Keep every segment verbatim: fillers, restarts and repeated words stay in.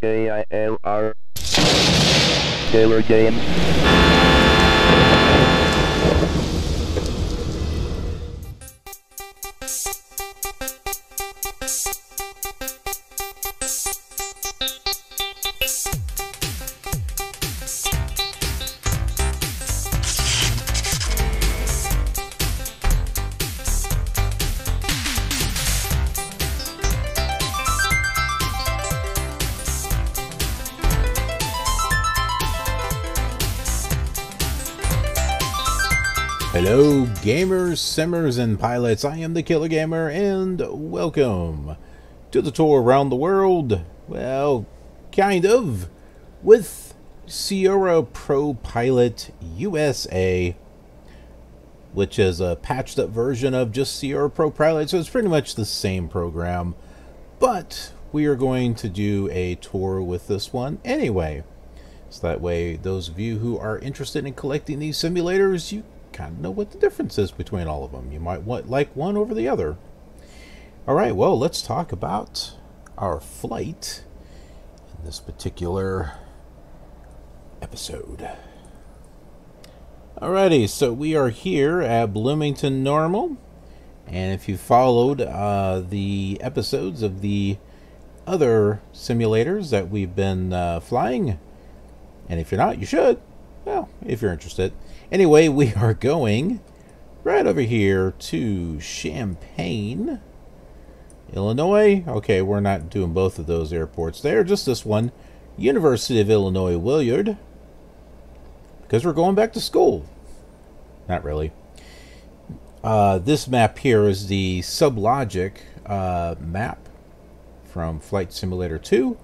K I L R Killer Gamer. Hello gamers, simmers, and pilots. I am the Killer Gamer and welcome to the tour around the world, well, kind of, with Sierra Pro Pilot U S A, which is a patched up version of just Sierra Pro Pilot, so it's pretty much the same program, but we are going to do a tour with this one anyway. So that way those of you who are interested in collecting these simulators, you kind of know what the difference is between all of them. You might want like one over the other. All right, well, let's talk about our flight in this particular episode. Alrighty, so we are here at Bloomington Normal, and if you followed uh, the episodes of the other simulators that we've been uh, flying, and if you're not, you should. Well, if you're interested. Anyway, we are going right over here to Champaign, Illinois. Okay, we're not doing both of those airports there, just this one. University of Illinois Willard. Because we're going back to school. Not really. Uh, this map here is the Sublogic uh, map from Flight Simulator two.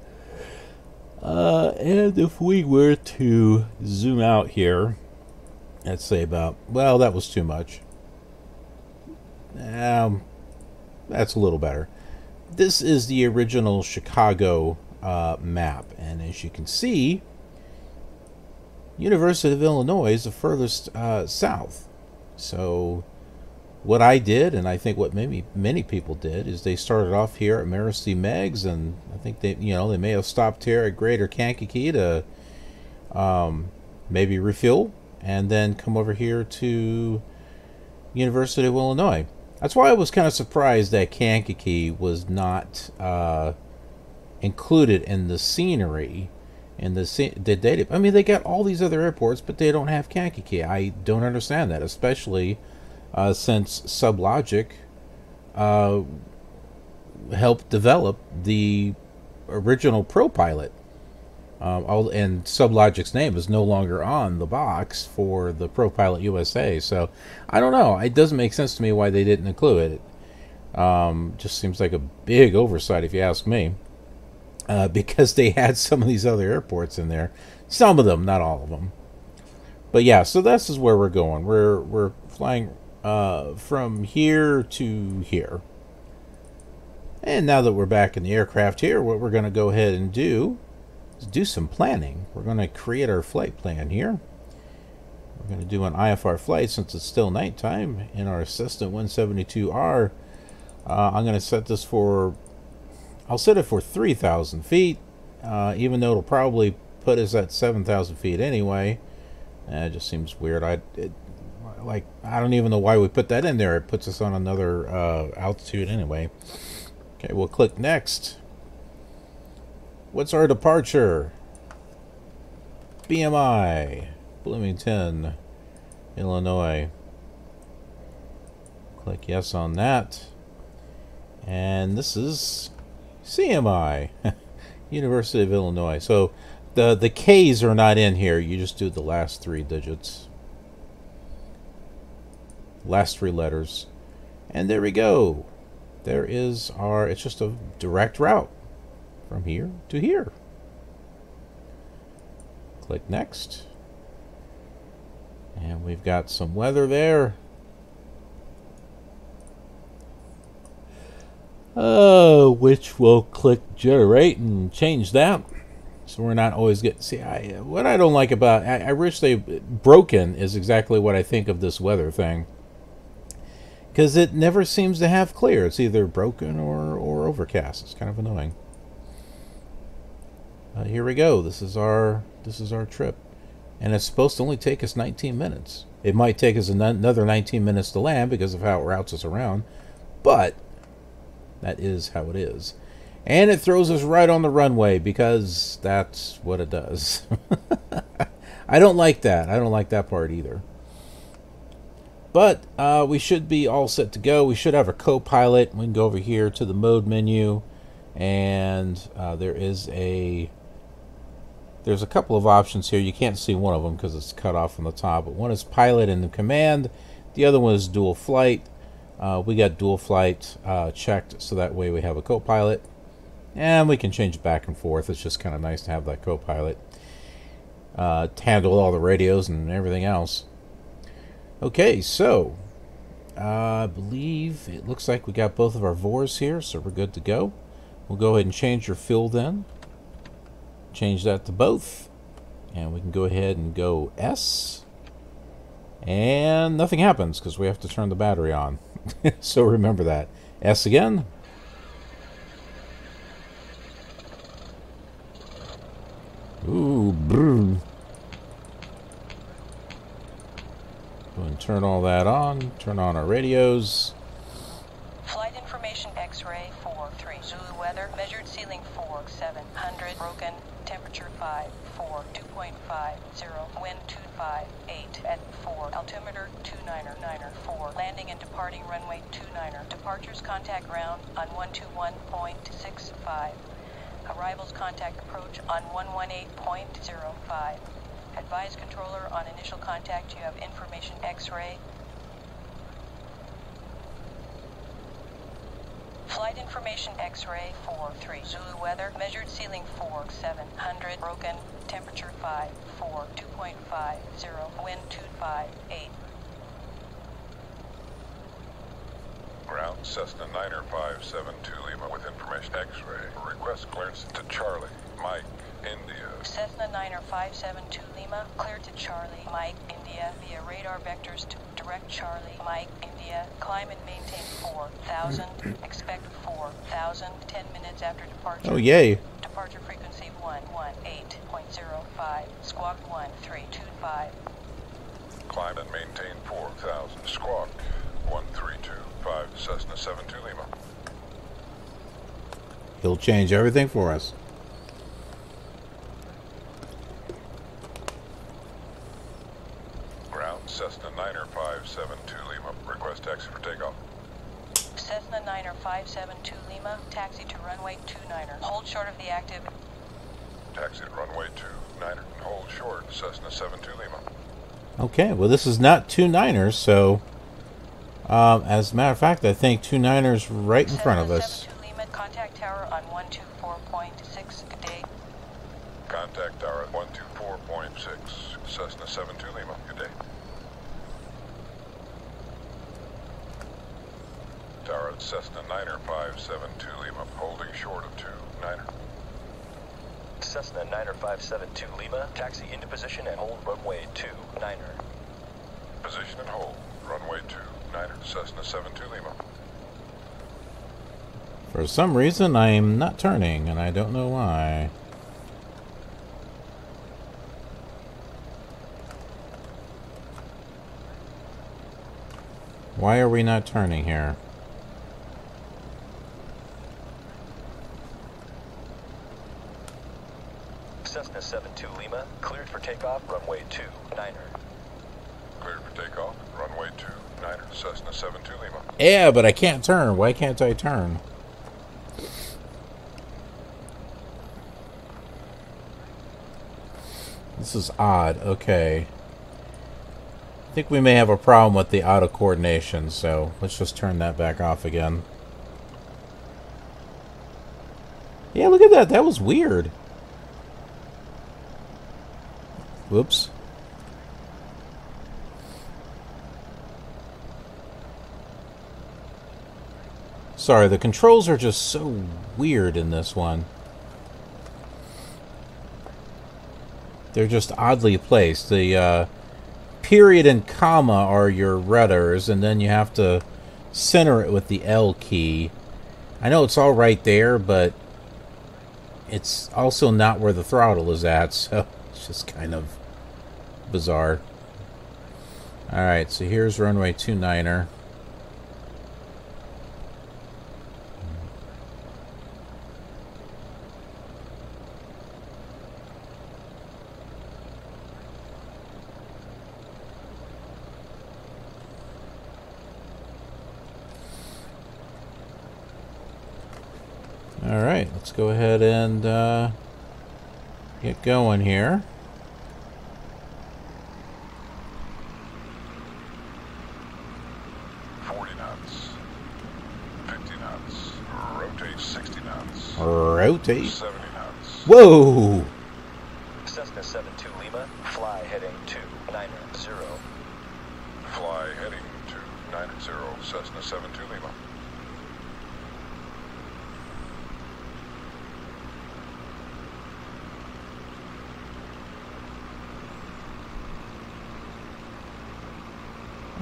Uh, and if we were to zoom out here, let's say about, well, that was too much. Um, that's a little better. This is the original Chicago uh, map, and as you can see, University of Illinois is the furthest uh, south. So what I did, and I think what maybe many people did, is they started off here at Marcy Meggs, and I think they, you know, they may have stopped here at Greater Kankakee to um, maybe refuel, and then come over here to University of Illinois. That's why I was kind of surprised that Kankakee was not uh, included in the scenery. In the scene, did they? I mean, they got all these other airports, but they don't have Kankakee. I don't understand that, especially uh, since Sublogic uh, helped develop the original Pro Pilot. Um, all, and Sublogic's name is no longer on the box for the Pro Pilot U S A, so I don't know. It doesn't make sense to me why they didn't include it. Um, just seems like a big oversight, if you ask me, uh, because they had some of these other airports in there. Some of them, not all of them. But yeah, so this is where we're going. We're we're flying uh, from here to here. And now that we're back in the aircraft here, what we're going to go ahead and do, do some planning. We're going to create our flight plan here. We're going to do an I F R flight since it's still nighttime in our Cessna one seventy-two R. Uh, I'm going to set this for, I'll set it for three thousand feet, uh, even though it'll probably put us at seven thousand feet anyway. Uh, it just seems weird. I it, like. I don't even know why we put that in there. It puts us on another uh, altitude anyway. Okay, we'll click next. What's our departure? B M I, Bloomington, Illinois. Click yes on that. And this is C M I, University of Illinois. So the, the K's are not in here. You just do the last three digits. Last three letters. And there we go. There is our, it's just a direct route from here to here. Click next. And we've got some weather there. Oh, which we'll click generate and change that. So we're not always getting, see, I, what I don't like about, I, I wish they, broken is exactly what I think of this weather thing. Because it never seems to have clear. It's either broken or, or overcast. It's kind of annoying. uh, here we go. This is our this is our trip, and it's supposed to only take us nineteen minutes. It might take us another nineteen minutes to land because of how it routes us around, but that is how it is. And it throws us right on the runway because that's what it does. I don't like that. I don't like that part either. But uh, we should be all set to go. We should have a co-pilot. We can go over here to the mode menu, and uh, there is a there's a couple of options here. You can't see one of them because it's cut off from the top. But one is pilot and the command. The other one is dual flight. Uh, we got dual flight uh, checked, so that way we have a co-pilot, and we can change it back and forth. It's just kind of nice to have that co-pilot uh, handle all the radios and everything else. Okay, so uh, I believe it looks like we got both of our V O Rs here, so we're good to go. We'll go ahead and change your fuel then. Change that to both. And we can go ahead and go S. And nothing happens because we have to turn the battery on. So remember that. S again. Ooh, brrr. Go and turn all that on. Turn on our radios. Flight information X-ray four three. Zulu weather. Measured ceiling four seven hundred. Broken. Temperature five four. two point five zero. Wind two five eight at four. Altimeter two niner niner four. Landing and departing runway two niner. Departures contact ground on one two one point six five. Arrivals contact approach on one one eight point zero five. Advise controller on initial contact, you have information X-ray. Flight information X-ray four three. Zulu weather. Measured ceiling four seven hundred. Broken. Temperature five four. two point five zero. Wind two five eight. Ground Cessna niner five seven two Lima with information X-ray. Request clearance to Charlie, Mike, India. Cessna niner five seven two Lima, clear to Charlie, Mike, India, via radar vectors to direct Charlie, Mike, India, climb and maintain four thousand, expect four thousand, ten minutes after departure. Oh, yay. Departure frequency one one eight point zero five, squawk one three two five. Climb and maintain four thousand, squawk one three two five, Cessna seven two Lima. He'll change everything for us. Cessna niner five seven two Lima, request taxi for takeoff. Cessna niner five seven two Lima, taxi to runway two niner, hold short of the active. Taxi to runway two niner, and hold short, Cessna seven two Lima. Okay, well this is not two niners, so um, as a matter of fact, I think two niners right in front of us. Cessna seven two Lima, contact tower on one two four point six, good day. Contact tower at one two four point six, Cessna seven two Lima, good day. Tower at Cessna niner five seven two Lima, holding short of two niner. Cessna niner five seven two Lima, taxi into position and hold runway two niner. Position and hold, runway two niner, Cessna seven two Lima. For some reason I am not turning, and I don't know why. Why are we not turning here? Cessna seven two Lima, cleared for takeoff, runway two niner. Cleared for takeoff, runway two niner, Cessna seven two Lima. Yeah, but I can't turn. Why can't I turn? This is odd. Okay. I think we may have a problem with the auto coordination, so let's just turn that back off again. Yeah, look at that. That was weird. Whoops. Sorry, the controls are just so weird in this one. They're just oddly placed. The uh, period and comma are your rudders, and then you have to center it with the L key. I know it's all right there, but it's also not where the throttle is at, so it's just kind of bizarre. Alright, so here's runway two niner. Alright, let's go ahead and uh, get going here. forty knots. fifty knots. Rotate sixty knots. Rotate? seventy knots. Whoa! Cessna seven two Lima, fly heading two niner zero. Fly heading two niner zero, Cessna seven two Lima.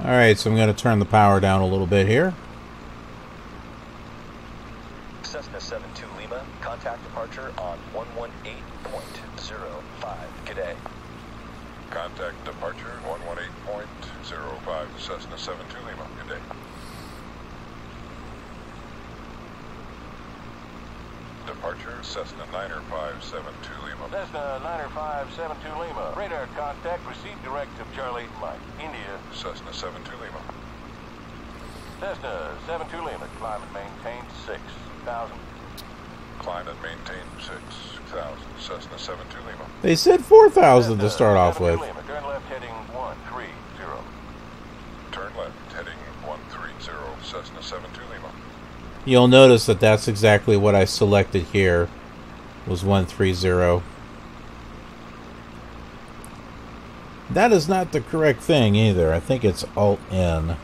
Alright, so I'm going to turn the power down a little bit here. Cessna seven two Lima, contact departure on one eighteen point zero five. G'day. Contact departure one eighteen point zero five, Cessna seven two Lima. G'day. Departure Cessna niner five seven two Lima. Cessna niner five seven two Lima. Radar contact. Receive direct of Charlie Mike, India. Cessna seven two Lima. Cessna seven two Lima. Climb and maintain six thousand. Climb and maintain six thousand. Cessna seven two Lima. They said four thousand to start off with. Lima. Turn left heading one three zero. Turn left heading one three zero. Cessna seven two Lima. You'll notice that that's exactly what I selected here, was one three zero. That is not the correct thing either. I think it's alt N.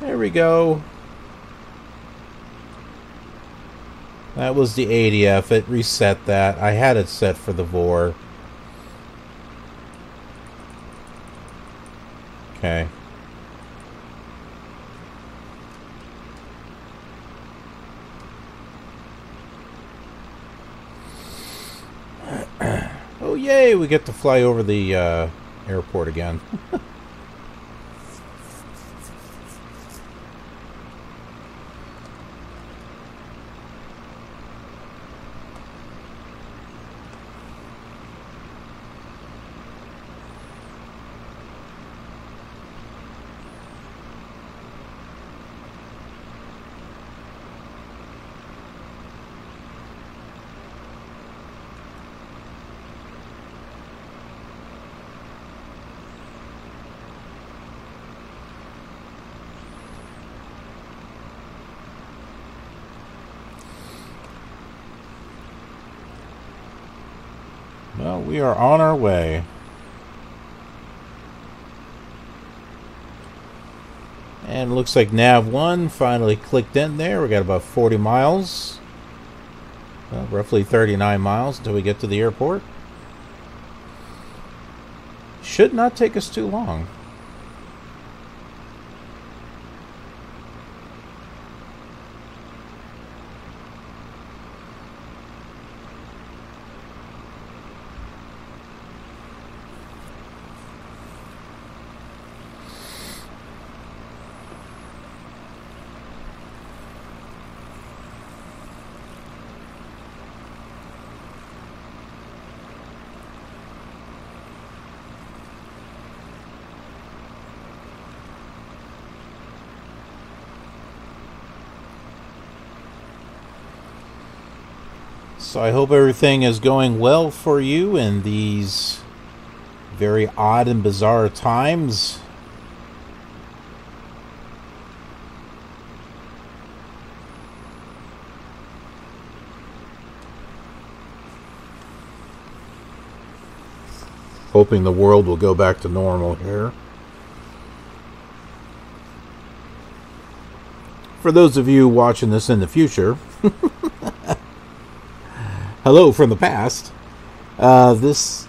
There we go. That was the A D F. It reset that. I had it set for the V O R. Okay. Yay, we get to fly over the uh, airport again. Well, we are on our way. And it looks like nav one finally clicked in there. We got about forty miles. Well, roughly thirty-nine miles until we get to the airport. Should not take us too long. So I hope everything is going well for you in these very odd and bizarre times. Hoping the world will go back to normal here. For those of you watching this in the future... Hello from the past. Uh, this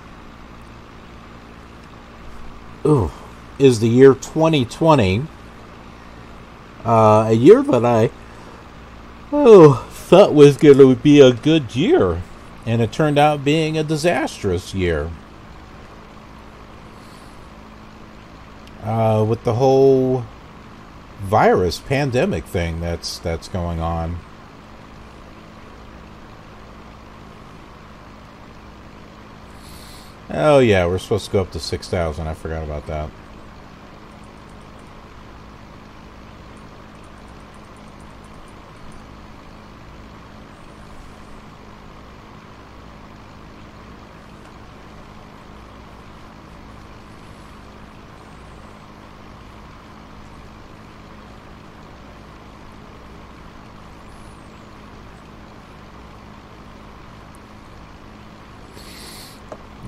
ooh, is the year twenty twenty. Uh, a year that I... Oh, thought was going to be a good year, and it turned out being a disastrous year. Uh, with the whole virus pandemic thing that's that's going on. Oh yeah, we're supposed to go up to six thousand. I forgot about that.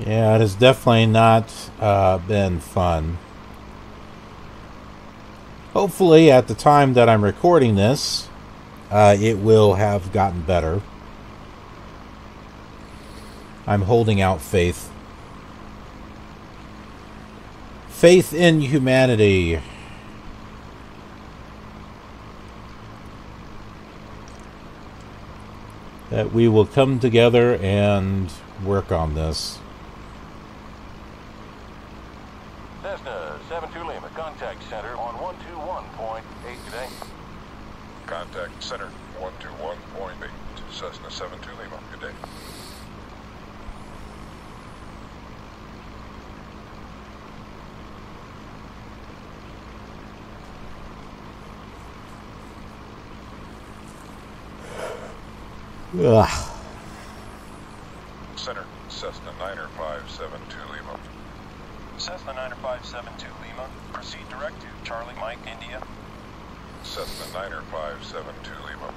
Yeah, it has definitely not uh, been fun. Hopefully, at the time that I'm recording this, uh, it will have gotten better. I'm holding out faith. Faith in humanity. That we will come together and work on this. Center on one two one point eight today. Contact center one two one point eight, Cessna seven two Lima. Good day. Ugh. Center Cessna nine five seven two Lima. Cessna nine five seven two Lima, proceed direct to Charlie Mike, India. Cessna nine five seven two Lima.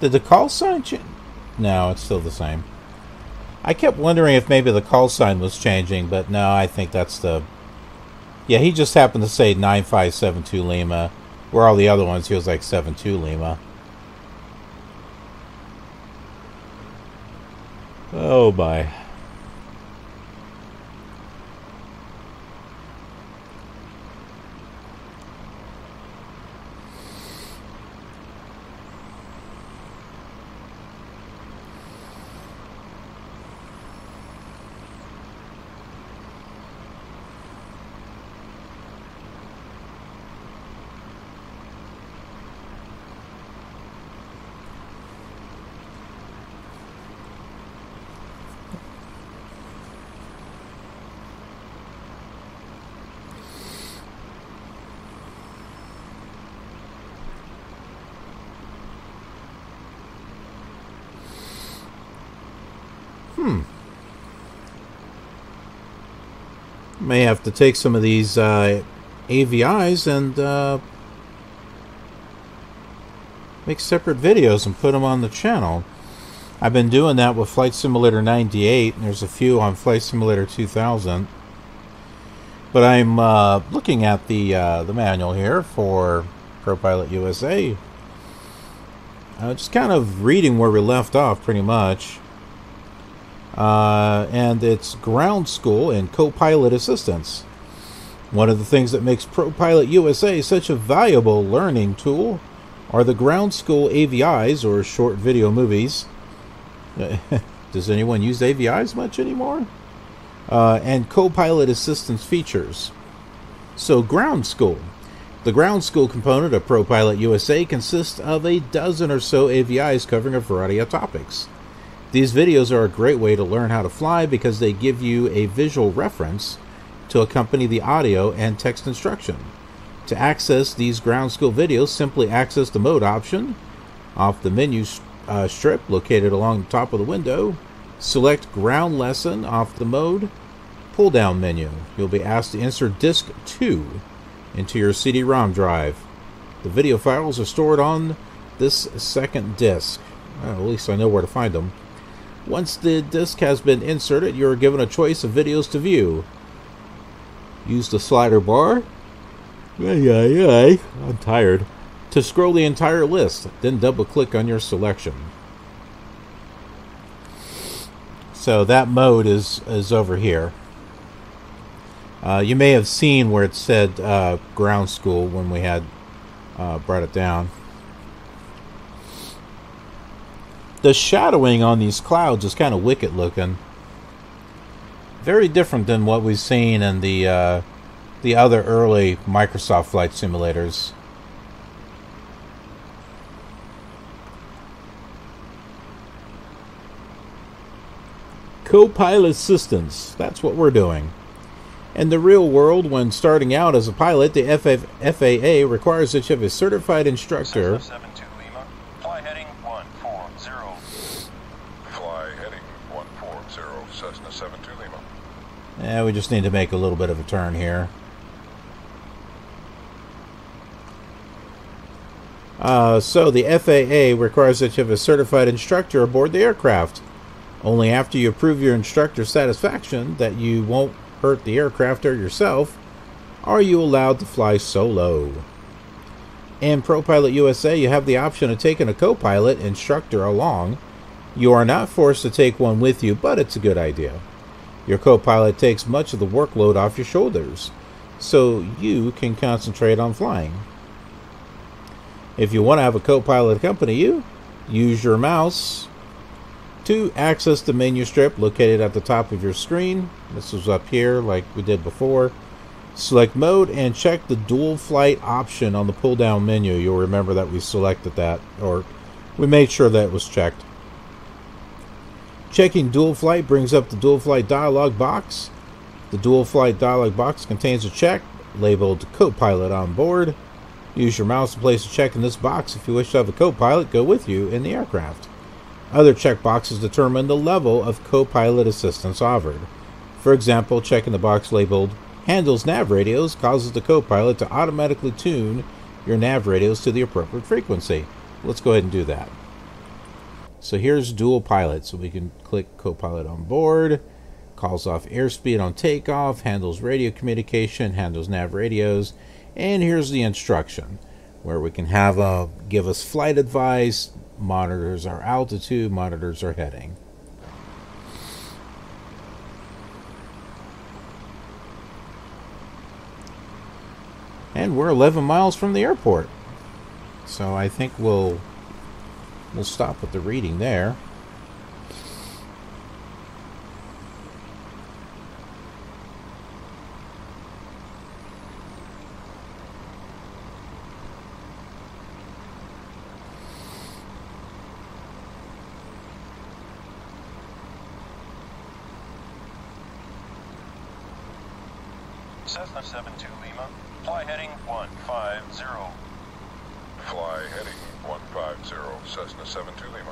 Did the call sign change? No, it's still the same. I kept wondering if maybe the call sign was changing, but no, I think that's the... Yeah, he just happened to say nine five seven two Lima, where all the other ones, he was like seven two Lima. Oh, bye. May have to take some of these uh, A V Is and uh, make separate videos and put them on the channel. I've been doing that with Flight Simulator ninety-eight, and there's a few on Flight Simulator two thousand. But I'm uh, looking at the uh, the manual here for Pro Pilot U S A. Uh, just kind of reading where we left off, pretty much. Uh, and it's ground school and co-pilot assistance. One of the things that makes Pro Pilot U S A such a valuable learning tool are the ground school A V Is, or short video movies. Does anyone use A V Is much anymore? Uh, and co-pilot assistance features. So ground school. The ground school component of Pro Pilot U S A consists of a dozen or so A V Is covering a variety of topics. These videos are a great way to learn how to fly because they give you a visual reference to accompany the audio and text instruction. To access these ground school videos, simply access the mode option off the menu uh, strip located along the top of the window. Select ground lesson off the mode pull down menu. You'll be asked to insert disk two into your C D ROM drive. The video files are stored on this second disk. Well, at least I know where to find them. Once the disc has been inserted, you are given a choice of videos to view. Use the slider bar. Ay, ay, ay. I'm tired. To scroll the entire list, then double-click on your selection. So that mode is is over here. Uh, you may have seen where it said uh, ground school when we had uh, brought it down. The shadowing on these clouds is kind of wicked looking. Very different than what we've seen in the uh, the other early Microsoft flight simulators. Co-pilot assistance, that's what we're doing. In the real world, when starting out as a pilot, the F A A requires that you have a certified instructor. Yeah, we just need to make a little bit of a turn here. Uh, so the F A A requires that you have a certified instructor aboard the aircraft. Only after you prove your instructor's satisfaction that you won't hurt the aircraft or yourself are you allowed to fly solo. In Pro Pilot U S A, you have the option of taking a co-pilot instructor along. You are not forced to take one with you, but it's a good idea. Your co-pilot takes much of the workload off your shoulders, so you can concentrate on flying. If you want to have a co-pilot accompany you, use your mouse to access the menu strip located at the top of your screen. This is up here like we did before. Select mode and check the dual flight option on the pull-down menu. You'll remember that we selected that, or we made sure that it was checked. Checking dual flight brings up the dual flight dialog box. The dual flight dialog box contains a check labeled co-pilot on board. Use your mouse to place a check in this box if you wish to have a co-pilot go with you in the aircraft. Other checkboxes determine the level of co-pilot assistance offered. For example, checking the box labeled handles nav radios causes the co-pilot to automatically tune your nav radios to the appropriate frequency. Let's go ahead and do that. So here's dual pilot, so we can click co-pilot on board, calls off airspeed on takeoff, handles radio communication, handles nav radios, and here's the instruction where we can have a give us flight advice, monitors our altitude, monitors our heading. And we're eleven miles from the airport. So I think we'll We'll stop with the reading there. Cessna seven two Lima, fly heading one five zero. Fly heading one five zero, Cessna seven two Lima.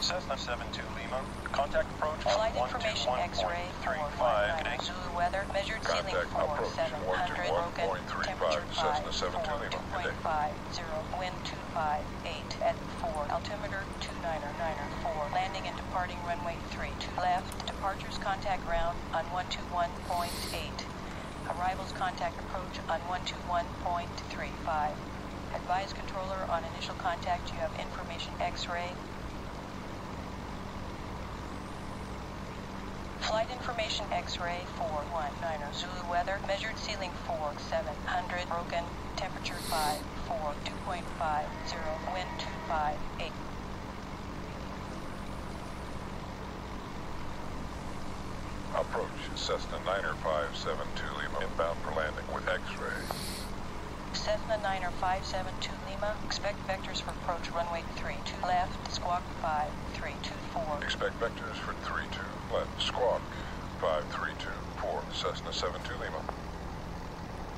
Cessna seven two Lima, contact approach flight information X-ray three five Zulu weather, measured ceiling four seven hundred, broken, temperature five, Cessna seven two Lima, two point five zero, wind two five eight at four, altimeter two nine nine four, landing and departing runway three two left, departures contact ground on one two one point eight, arrivals contact approach on one two one point three five, advise controller on initial contact you have information X-ray. Flight information X-ray four one nine Zulu weather, measured ceiling four seven hundred, broken, temperature five four, two point five zero, wind two five eight. Approach Cessna Niner five seven two Lima, inbound for landing with X-ray. Cessna Niner five seven two Lima, expect vectors for approach runway three two left, squawk five three two four. Expect vectors for three two left, squawk five three two four, Cessna seven two Lima.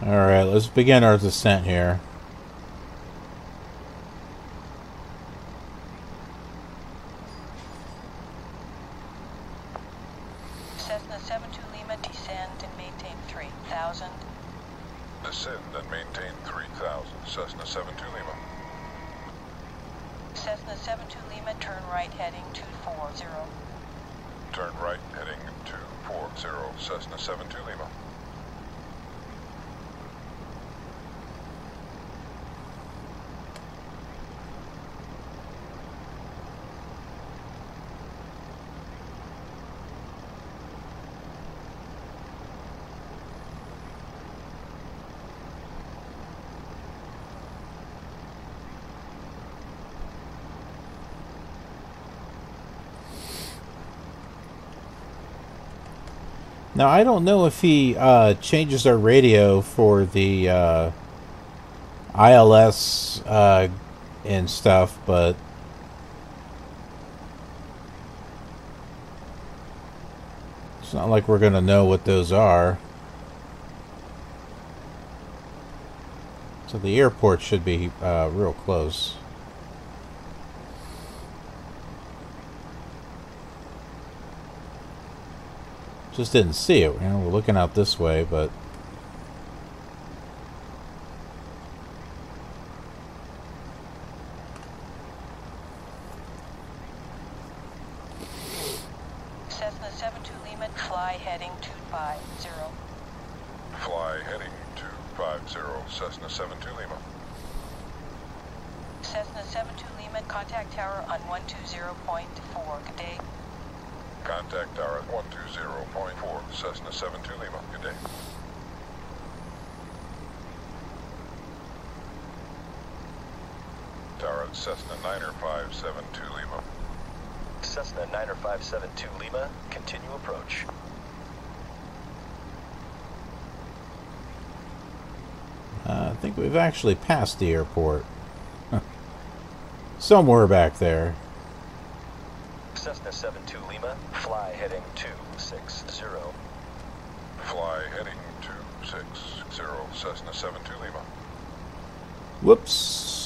Alright, let's begin our descent here. Cessna seven two Lima, descend and maintain three thousand. Descend and maintain three thousand, Cessna seven two Lima. Cessna seven two Lima, turn right heading two four zero. Turn right heading two four zero, Cessna seven two Lima. Now, I don't know if he uh, changes our radio for the uh, I L S uh, and stuff, but it's not like we're going to know what those are. So the airport should be uh, real close. Just didn't see it. You know, we're looking out this way, but Cessna seven two Lima, fly heading two five zero. Fly heading two five zero, Cessna seven two Lima. Cessna seven two Lima, contact tower on one two zero point four. Good day. Contact tower at one two zero point four, Cessna seven two Lima. Good day. Tower at Cessna niner five seven two Lima. Cessna niner five seven two Lima, continue approach. Uh, I think we've actually passed the airport. Somewhere back there. Cessna seven two Lima, fly heading two six zero. Fly heading two six zero, Cessna seven two Lima. Whoops.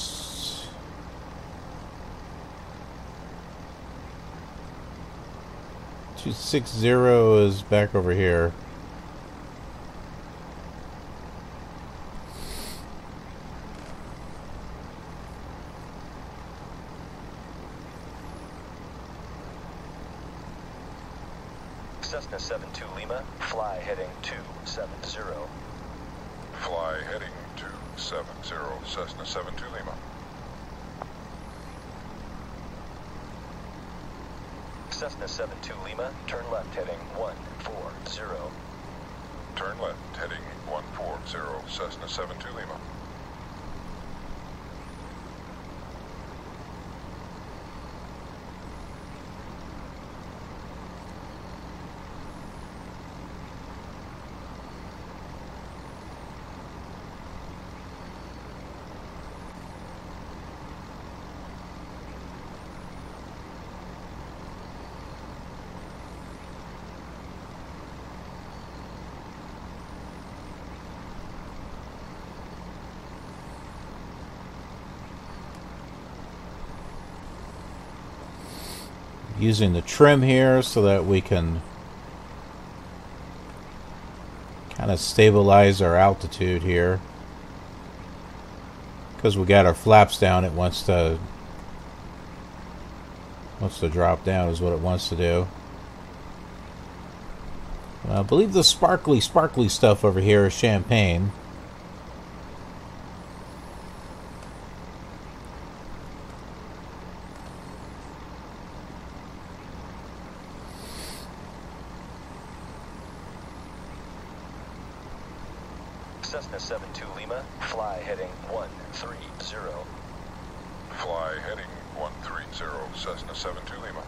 two six zero is back over here. Cessna seven two Lima, fly heading two seven zero. Fly heading two seven zero, Cessna seven two Lima. Cessna seven two Lima, turn left heading one four zero. Turn left heading one four zero, Cessna seven two Lima. Using the trim here so that we can kind of stabilize our altitude here, because we got our flaps down. It wants to wants to drop down is what it wants to do. I believe the sparkly sparkly stuff over here is Champaign. Cessna seven two Lima, fly heading one three zero. Fly heading one three zero, Cessna seven two Lima.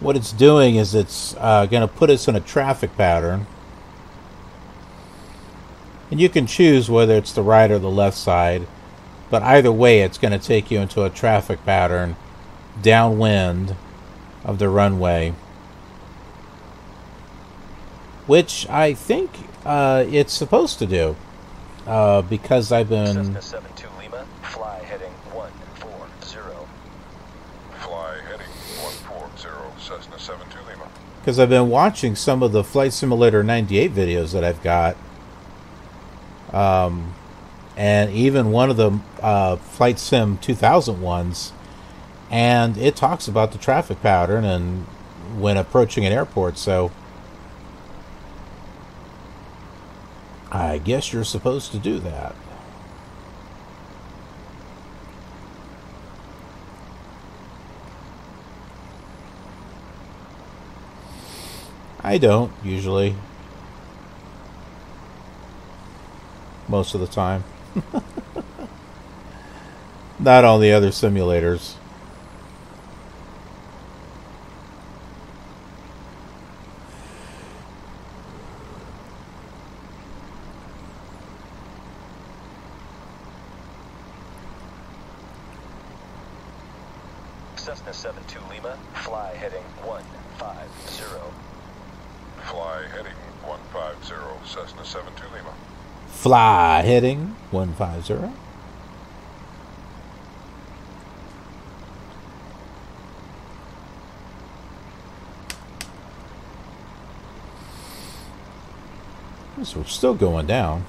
What it's doing is it's uh, going to put us in a traffic pattern, and you can choose whether it's the right or the left side, but either way it's going to take you into a traffic pattern downwind of the runway, which I think uh, it's supposed to do, uh, because I've been Because I've been watching some of the Flight Simulator ninety-eight videos that I've got, Um, and even one of the uh, Flight Sim two thousand ones, and it talks about the traffic pattern and when approaching an airport. So I guess you're supposed to do that. I don't usually, most of the time. Not on the other simulators. Cessna seven two Lima, fly heading one five zero. Fly heading one five zero, Cessna seven two Lima. Fly heading one five zero. So we're still going down.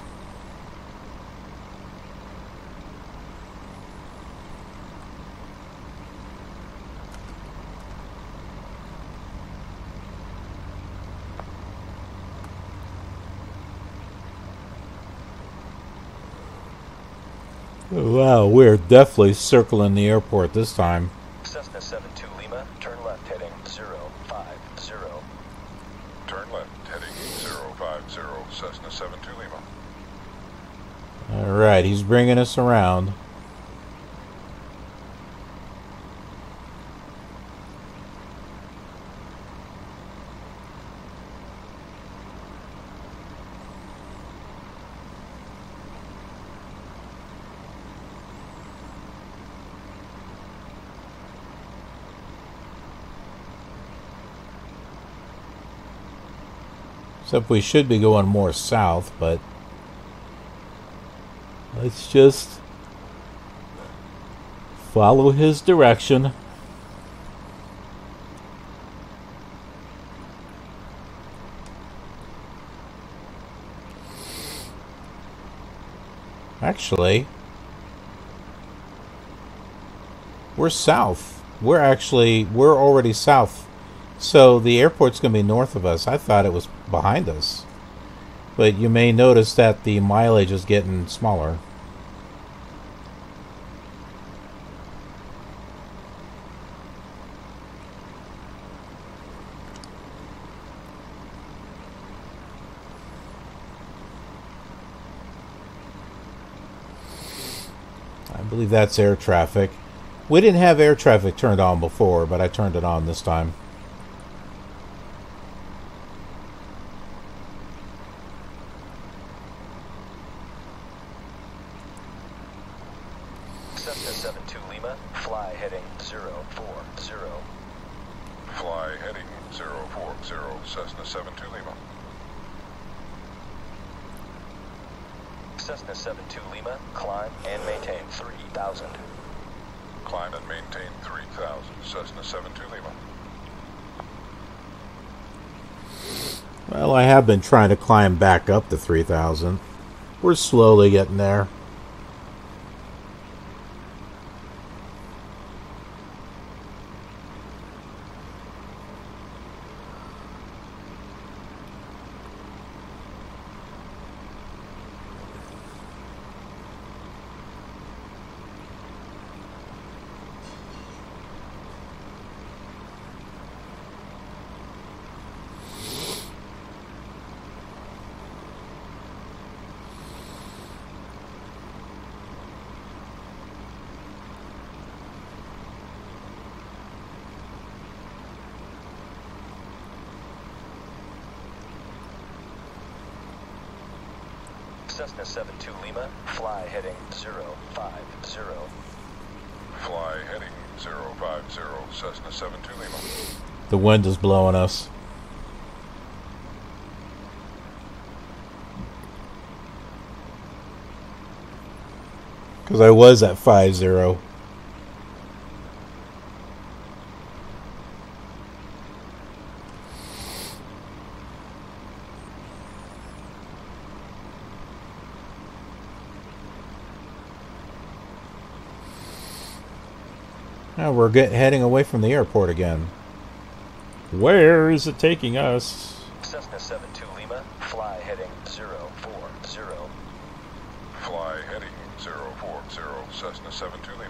Wow, we're definitely circling the airport this time. Cessna seven two Lima, turn left heading zero five zero. Turn left heading zero five zero, Cessna seven two Lima. Alright, he's bringing us around. Except we should be going more south, but let's just follow his direction. Actually, we're south. We're actually, we're already south. So the airport's going to be north of us. I thought it was behind us. But you may notice that the mileage is getting smaller. I believe that's air traffic. We didn't have air traffic turned on before, but I turned it on this time. Cessna seven two Lima, climb and maintain three thousand. Climb and maintain three thousand, Cessna seven two Lima. Well, I have been trying to climb back up to three thousand. We're slowly getting there. Cessna seven two Lima, fly heading zero five zero. Fly heading zero five zero, Cessna seven two Lima. The wind is blowing us. Because I was at five zero. Now we're get, heading away from the airport again. Where is it taking us? Cessna seven two Lima, fly heading zero four zero. Fly heading zero four zero, Cessna seven two Lima.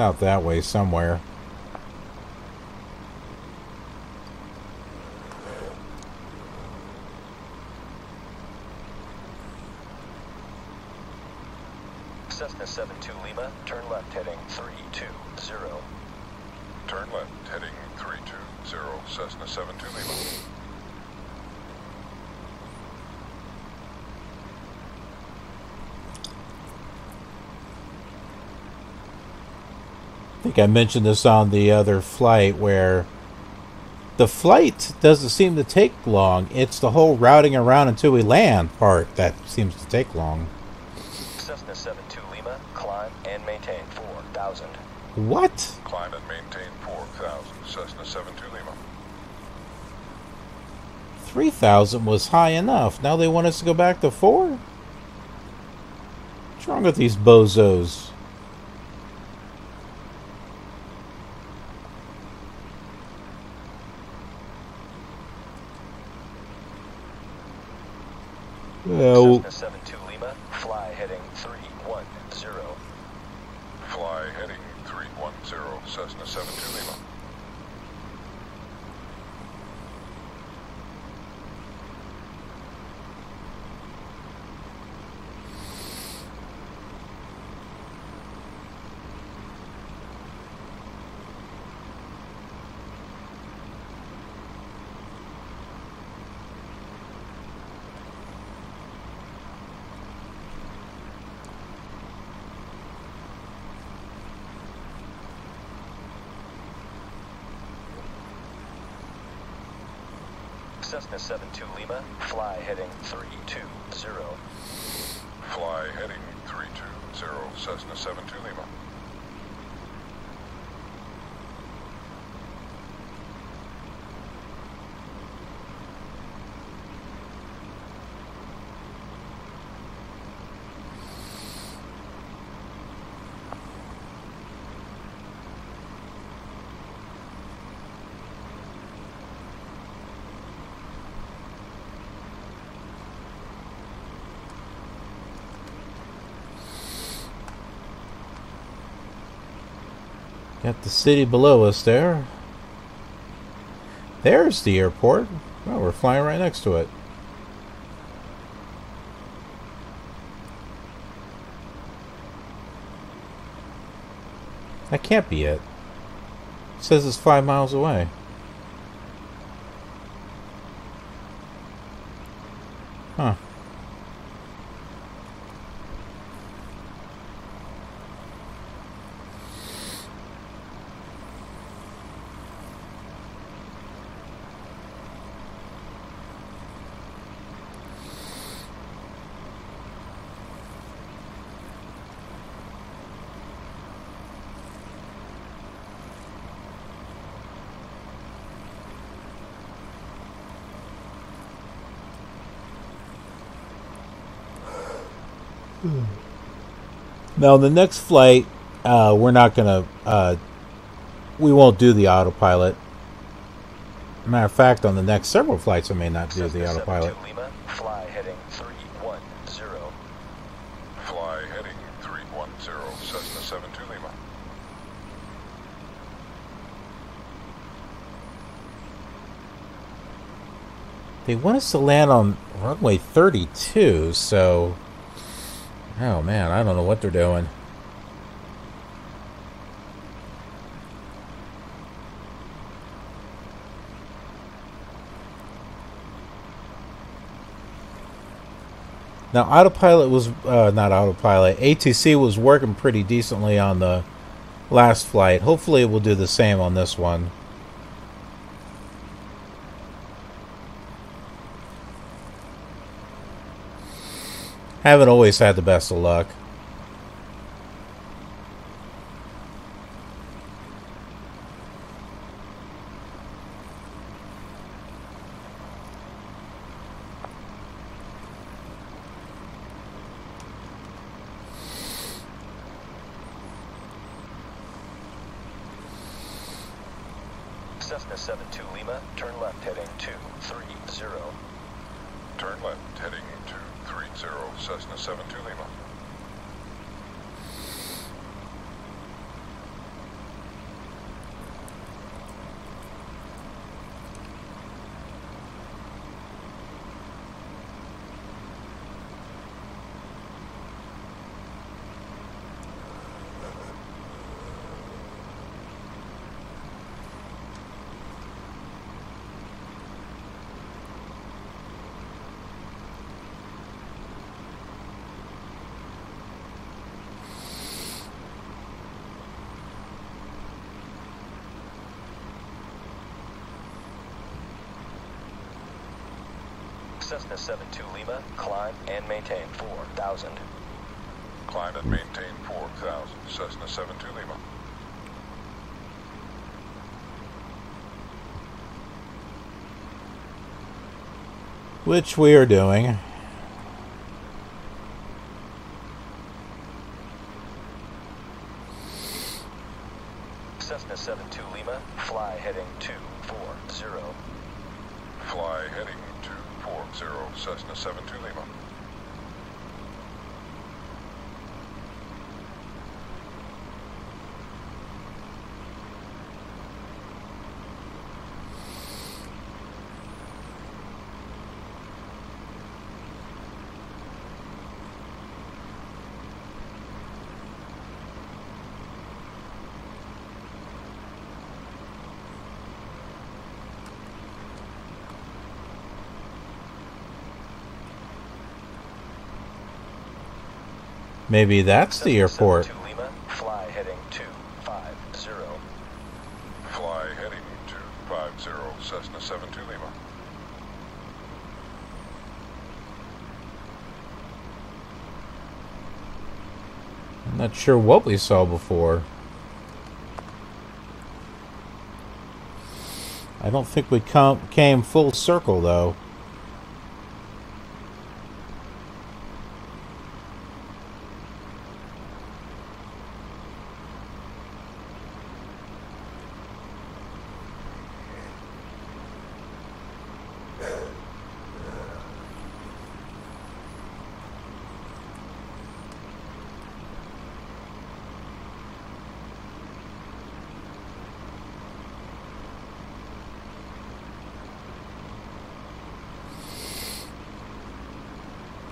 Out that way somewhere. Cessna seven two Lima, turn left heading three two zero. Turn left heading three two zero, Cessna seven two Lima. I think I mentioned this on the other flight, where the flight doesn't seem to take long. It's the whole routing around until we land part that seems to take long. Cessna seven two Lima, climb and maintain four thousand. What? Climb and maintain four thousand, Cessna seven two Lima. three thousand was high enough. Now they want us to go back to four? What's wrong with these bozos? Cessna seven two Lima, fly heading three one zero. Fly heading three one zero, Cessna seven two Lima. Cessna seven two Lima, fly heading three two zero. Fly heading three two zero, Cessna seven two Lima. Got the city below us there. There's the airport. Well, we're flying right next to it. That can't be it. It says it's five miles away. Huh. Now the next flight, uh, we're not gonna, uh, we won't do the autopilot. Matter of fact, on the next several flights, I may not do the autopilot. Lima, fly heading three one zero. Fly heading three one zero. Cessna seven two Lima. They want us to land on runway thirty-two, so. Oh man, I don't know what they're doing. Now, autopilot was, uh, not autopilot, A T C was working pretty decently on the last flight. Hopefully we'll do the same on this one. Haven't always had the best of luck. Cessna seven two Lima, climb and maintain four thousand. Climb and maintain four thousand, Cessna seven two Lima. Which we are doing. Cessna seven two Lima, fly heading two four zero. Fly heading two four zero, Cessna seven two Lima. Maybe that's the airport. seven two Lima, fly heading two five zero. Fly heading two five zero, Cessna seven two Lima. I'm not sure what we saw before. I don't think we come, came full circle though.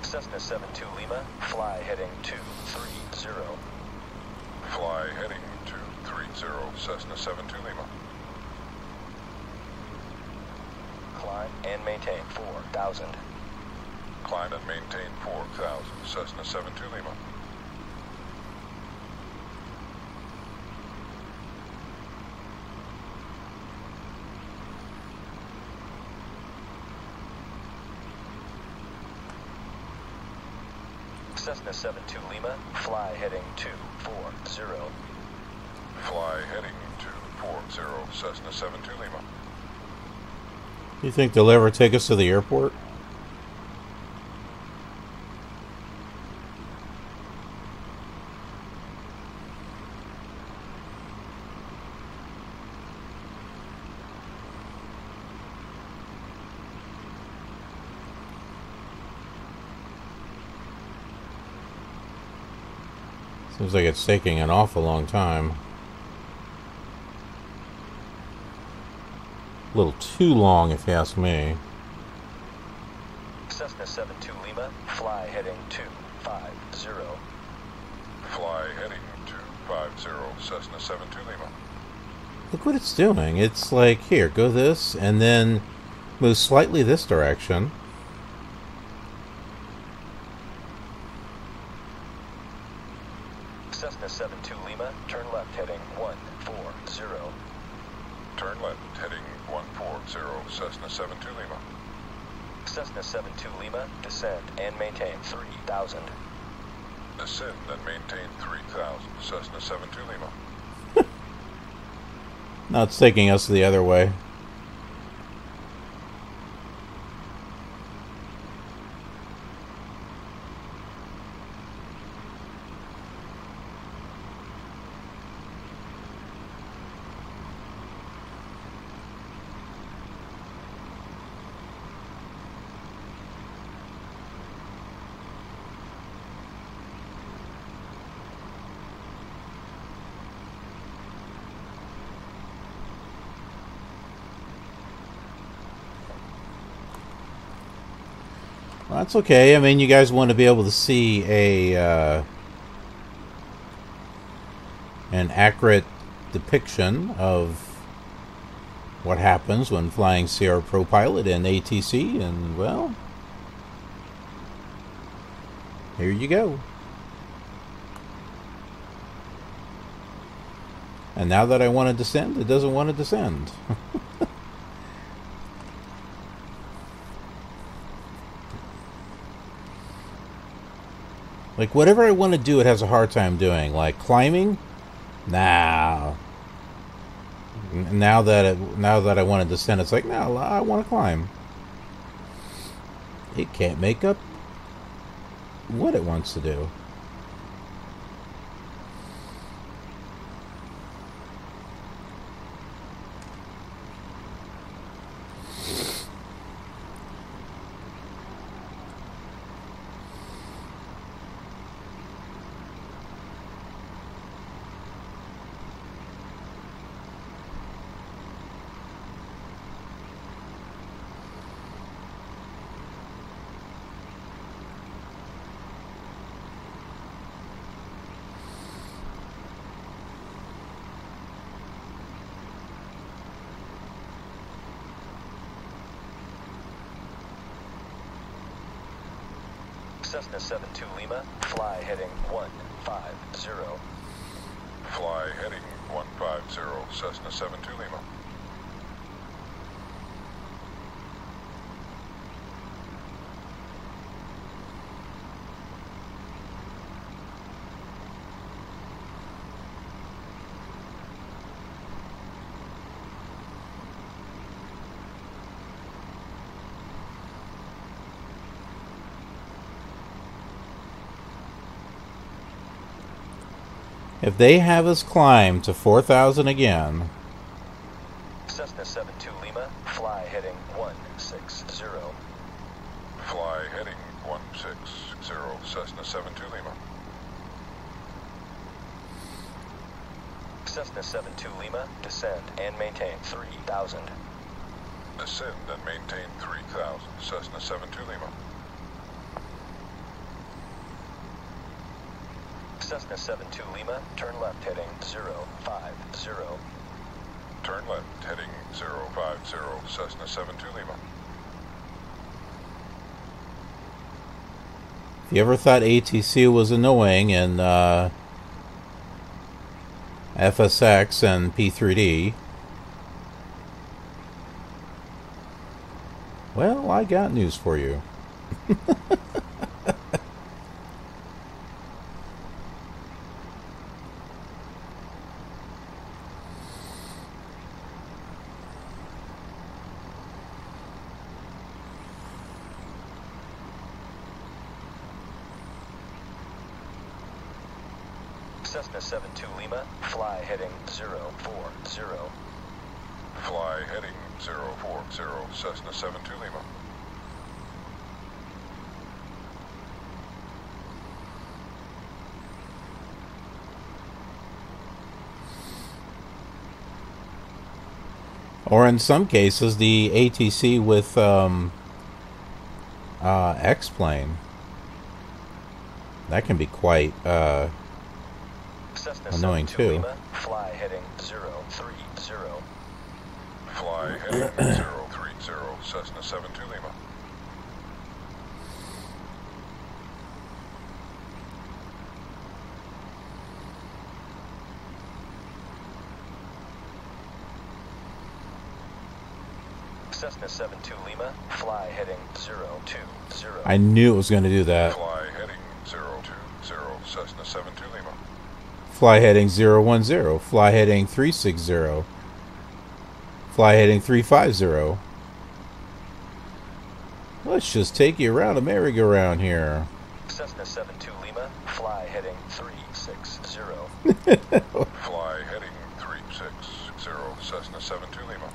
Cessna seven two Lima, fly heading two three zero. Fly heading two three zero, Cessna seven two Lima. Climb and maintain four thousand. Climb and maintain four thousand, Cessna seven two Lima. Cessna seven two Lima, fly heading two four zero. Fly heading two four zero, Cessna seven two Lima. You think they'll ever take us to the airport? Seems like it's taking an awful long time. A little too long, if you ask me. Cessna seven two Lima, fly heading two five zero. Fly heading two five zero, Cessna seven two Lima. Look what it's doing. It's like, here, go this, and then move slightly this direction. Cessna seven two Lima, turn left heading one four zero. Turn left heading one four zero, Cessna seven two Lima. Cessna seven two Lima, descend and maintain three thousand. Descend and maintain three thousand, Cessna seven two Lima. Now it's taking us the other way. That's okay. I mean, you guys want to be able to see a uh, an accurate depiction of what happens when flying Sierra Pro Pilot and A T C, and well, here you go. And now that I want to descend, it doesn't want to descend. Like, whatever I want to do, it has a hard time doing. Like, climbing? Nah. Now that it, now that I want to descend, it's like, no, nah, I want to climb. It can't make up what it wants to do. Cessna seven two Lima, fly heading one five zero. Fly heading one five zero, Cessna seven two Lima. If they have us climb to four thousand again... Cessna seven two Lima, fly heading one six zero. Fly heading one six zero, Cessna seven two Lima. Cessna seven two Lima, descend and maintain three thousand. Descend and maintain three thousand, Cessna seven two Lima. Cessna seven two Lima, turn left heading zero five zero. Turn left heading zero five zero, Cessna seven two Lima. If you ever thought A T C was annoying in uh, F S X and P three D, well, I got news for you. Cessna seven two Lima, fly heading zero four zero. Fly heading zero four zero, Cessna seven two Lima. Or in some cases, the A T C with um, uh, X-Plane. That can be quite... Uh, Cessna annoying too. Lima, fly heading zero three zero. Fly heading zero three zero, Cessna seven two Lima. Cessna seven two Lima, fly heading zero two zero. I knew it was going to do that. Fly heading zero two zero, Cessna seven two Lima. Fly heading zero one zero, fly heading three six zero, fly heading three five zero. Let's just take you around a merry-go-round here. Cessna seven two Lima, fly heading three six zero. Fly heading three six zero, Cessna seven two Lima.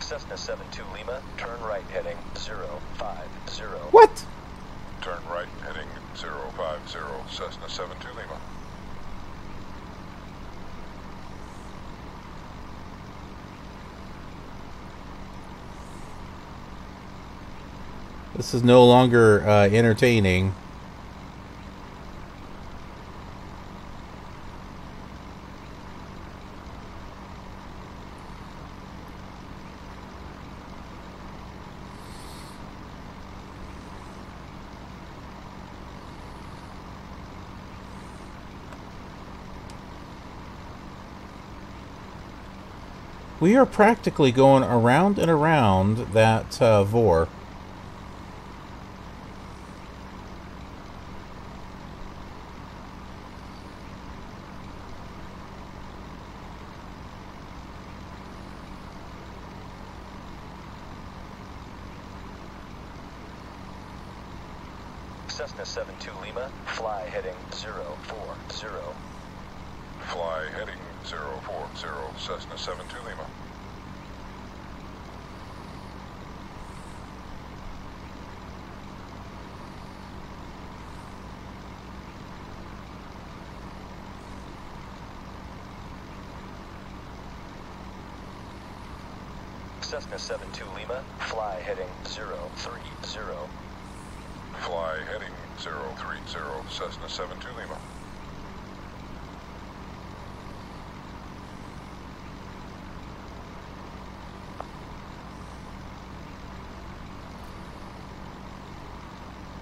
Cessna seven two Lima, turn right heading zero five zero. What? Turn right heading zero five zero, Cessna seven two Lima. This is no longer uh, entertaining. We are practically going around and around that uh, V O R. Cessna seven two Lima, fly heading zero four zero. Fly heading zero four zero, Cessna seven two Lima. Cessna seven two Lima, fly heading zero three zero. Fly heading zero three zero, Cessna seven two Lima.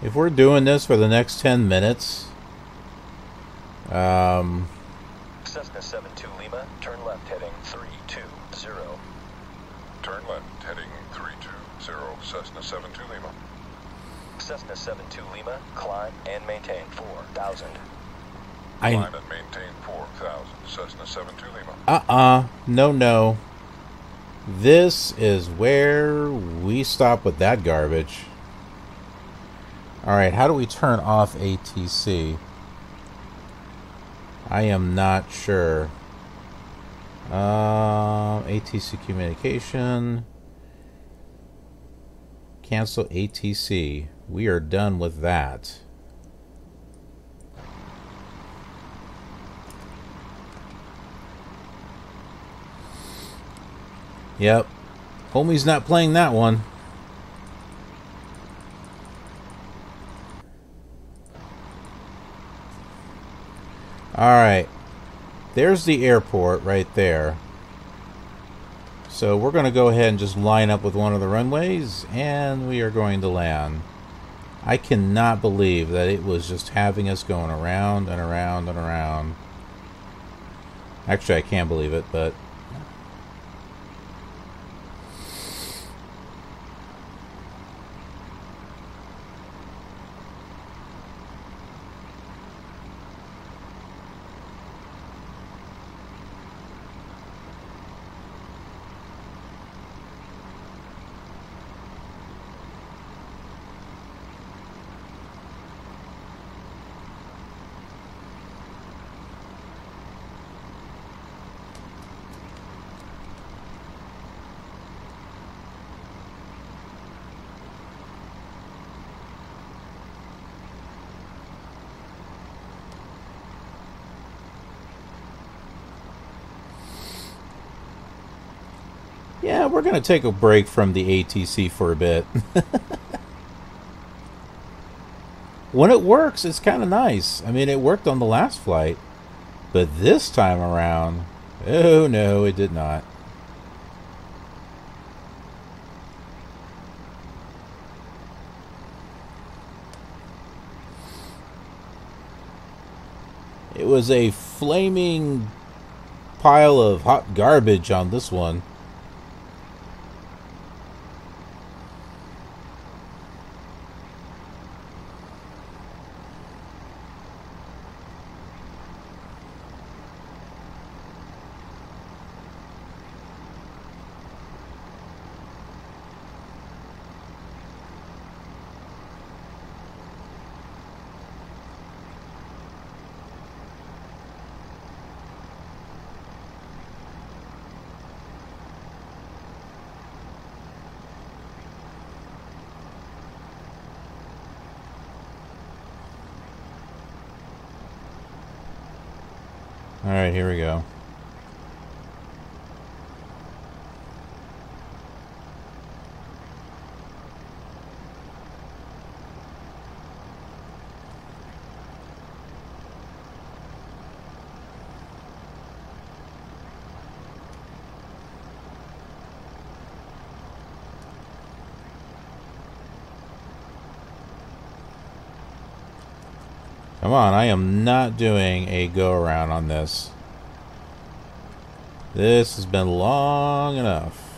If we're doing this for the next ten minutes, um, Cessna seven two Lima, turn left heading three two zero. Turn left heading three two zero, Cessna seven two Lima. Cessna seven two Lima, climb and maintain four thousand. I... Climb and maintain four thousand, Cessna seven two Lima. Uh-uh, no, no. This is where we stop with that garbage. Alright, how do we turn off A T C? I am not sure. Uh, A T C communication. Cancel A T C. We are done with that. Yep. Homie's not playing that one. Alright, there's the airport right there. So we're going to go ahead and just line up with one of the runways, and we are going to land. I cannot believe that it was just having us going around and around and around. Actually, I can't believe it, but... Yeah, we're going to take a break from the A T C for a bit. When it works, it's kind of nice. I mean, it worked on the last flight. But this time around, oh no, it did not. It was a flaming pile of hot garbage on this one. Alright, here we go. Come on, I am not doing a go-around on this. This has been long enough.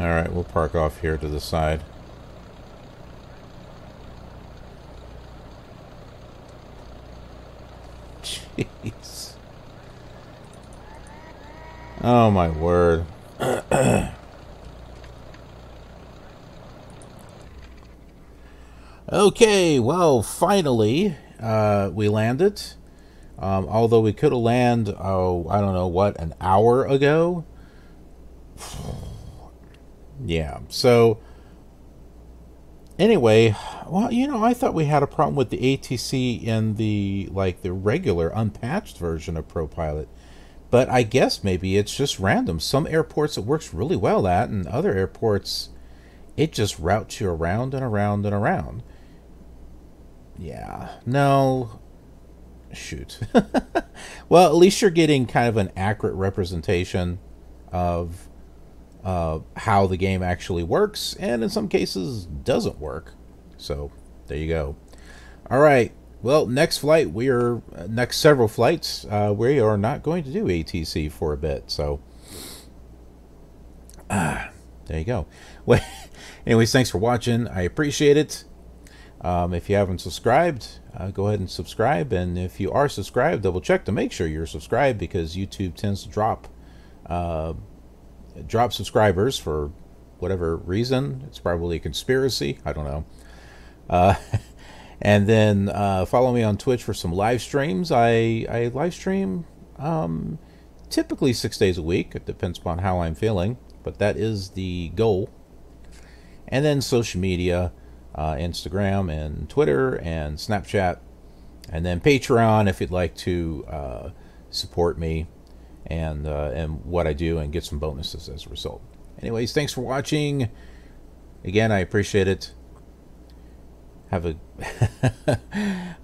Alright, we'll park off here to the side. Jeez. Oh my word. Okay, well, finally, uh, we landed. Um, although we could have landed, oh, I don't know what, an hour ago? Yeah, so anyway, well, you know, I thought we had a problem with the A T C in the, like, the regular unpatched version of Pro Pilot, but I guess maybe it's just random. Some airports it works really well at, and other airports it just routes you around and around and around. Yeah, no, shoot. Well, at least you're getting kind of an accurate representation of Uh, how the game actually works, and in some cases doesn't work. So there you go. All right, well, next flight we are uh, next several flights uh, we are not going to do A T C for a bit, so uh, there you go. Well, anyways, thanks for watching. I appreciate it. Um, if you haven't subscribed, uh, go ahead and subscribe, and if you are subscribed, double check to make sure you're subscribed, because YouTube tends to drop uh, drop subscribers for whatever reason. It's probably a conspiracy, I don't know. Uh, and then uh, follow me on Twitch for some live streams. I, I live stream um, typically six days a week. It depends upon how I'm feeling, but that is the goal. And then social media, uh, Instagram and Twitter and Snapchat, and then Patreon if you'd like to uh, support me and uh, and what I do and get some bonuses as a result. Anyways, thanks for watching. Again, I appreciate it. Have a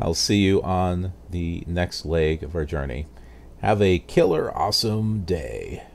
I'll see you on the next leg of our journey. Have a killer awesome day.